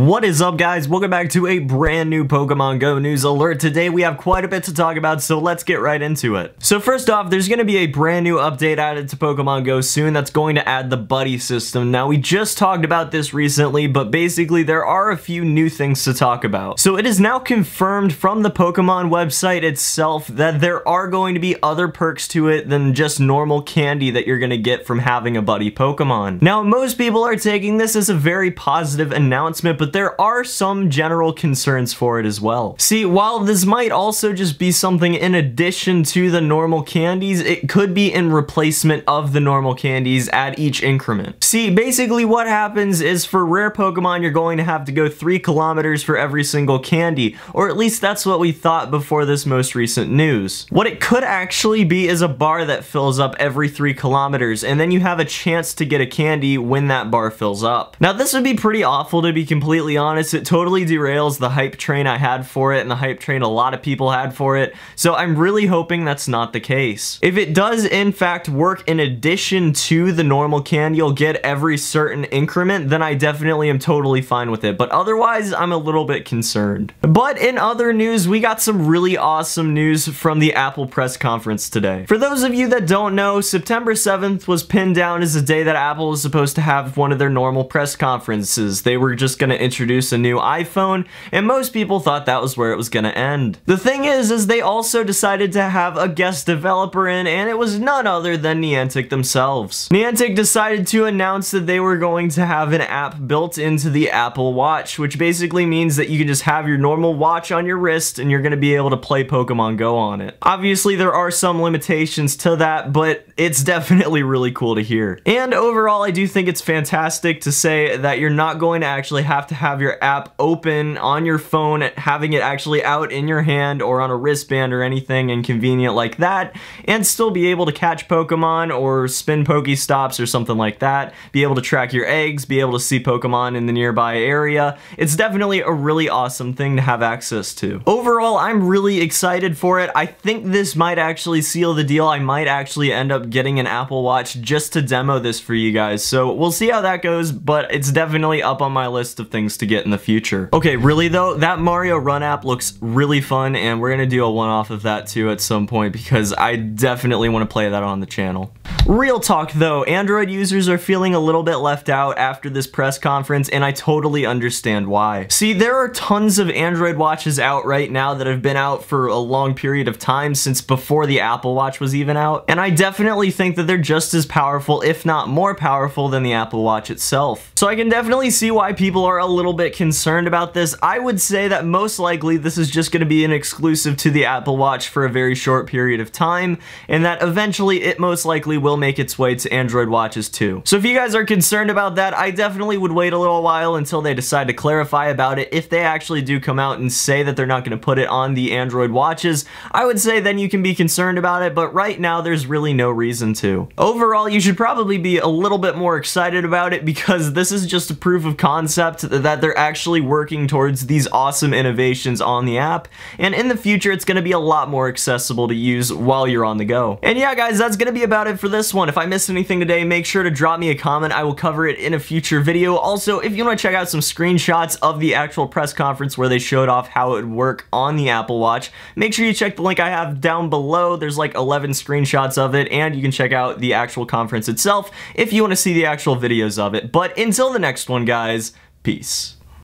What is up, guys? Welcome back to a brand new Pokemon Go news alert. Today we have quite a bit to talk about, so let's get right into it. So first off, there's going to be a brand new update added to Pokemon Go soon that's going to add the buddy system. Now, we just talked about this recently, but basically there are a few new things to talk about. So it is now confirmed from the Pokemon website itself that there are going to be other perks to it than just normal candy that you're going to get from having a buddy Pokemon. Now, most people are taking this as a very positive announcement, but there are some general concerns for it as well. See, while this might also just be something in addition to the normal candies, it could be in replacement of the normal candies at each increment. See, basically what happens is for rare Pokemon, you're going to have to go 3 kilometers for every single candy, or at least that's what we thought before this most recent news. What it could actually be is a bar that fills up every 3 kilometers, and then you have a chance to get a candy when that bar fills up. Now, this would be pretty awful, to be completely honest. It totally derails the hype train I had for it and the hype train a lot of people had for it, so I'm really hoping that's not the case. If it does in fact work in addition to the normal candy you'll get every certain increment, then I definitely am totally fine with it, but otherwise I'm a little bit concerned. But in other news, we got some really awesome news from the Apple press conference today. For those of you that don't know, September 7th was pinned down as the day that Apple was supposed to have one of their normal press conferences. They were just going to introduce a new iPhone, and most people thought that was where it was going to end. The thing is they also decided to have a guest developer in, and it was none other than Niantic themselves. Niantic decided to announce that they were going to have an app built into the Apple Watch, which basically means that you can just have your normal watch on your wrist and you're going to be able to play Pokemon Go on it. Obviously, there are some limitations to that, but it's definitely really cool to hear. And overall, I do think it's fantastic to say that you're not going to actually have to have your app open on your phone, having it actually out in your hand or on a wristband or anything inconvenient like that, and still be able to catch Pokemon or spin Pokestops or something like that, be able to track your eggs, be able to see Pokemon in the nearby area. It's definitely a really awesome thing to have access to. Overall, I'm really excited for it. I think this might actually seal the deal. I might actually end up getting an Apple Watch just to demo this for you guys, so we'll see how that goes, but it's definitely up on my list of things to get in the future. Okay, really though, that Mario Run app looks really fun, and we're gonna do a one-off of that too at some point because I definitely want to play that on the channel. Real talk though, Android users are feeling a little bit left out after this press conference, and I totally understand why. See, there are tons of Android watches out right now that have been out for a long period of time since before the Apple Watch was even out, and I definitely think that they're just as powerful, if not more powerful, than the Apple Watch itself. So I can definitely see why people are a little bit concerned about this. I would say that most likely this is just going to be an exclusive to the Apple Watch for a very short period of time, and that eventually it most likely will make its way to Android watches too. So if you guys are concerned about that, I definitely would wait a little while until they decide to clarify about it. If they actually do come out and say that they're not going to put it on the Android watches, I would say then you can be concerned about it, but right now there's really no reason to. Overall, you should probably be a little bit more excited about it because this is just a proof of concept that they're actually working towards these awesome innovations on the app, and in the future it's going to be a lot more accessible to use while you're on the go. And yeah, guys, that's going to be about it for this one. If I missed anything today, make sure to drop me a comment. I will cover it in a future video. Also, if you want to check out some screenshots of the actual press conference where they showed off how it would work on the Apple Watch, make sure you check the link I have down below. There's like 11 screenshots of it, and you can check out the actual conference itself if you want to see the actual videos of it. But until the next one, guys, peace.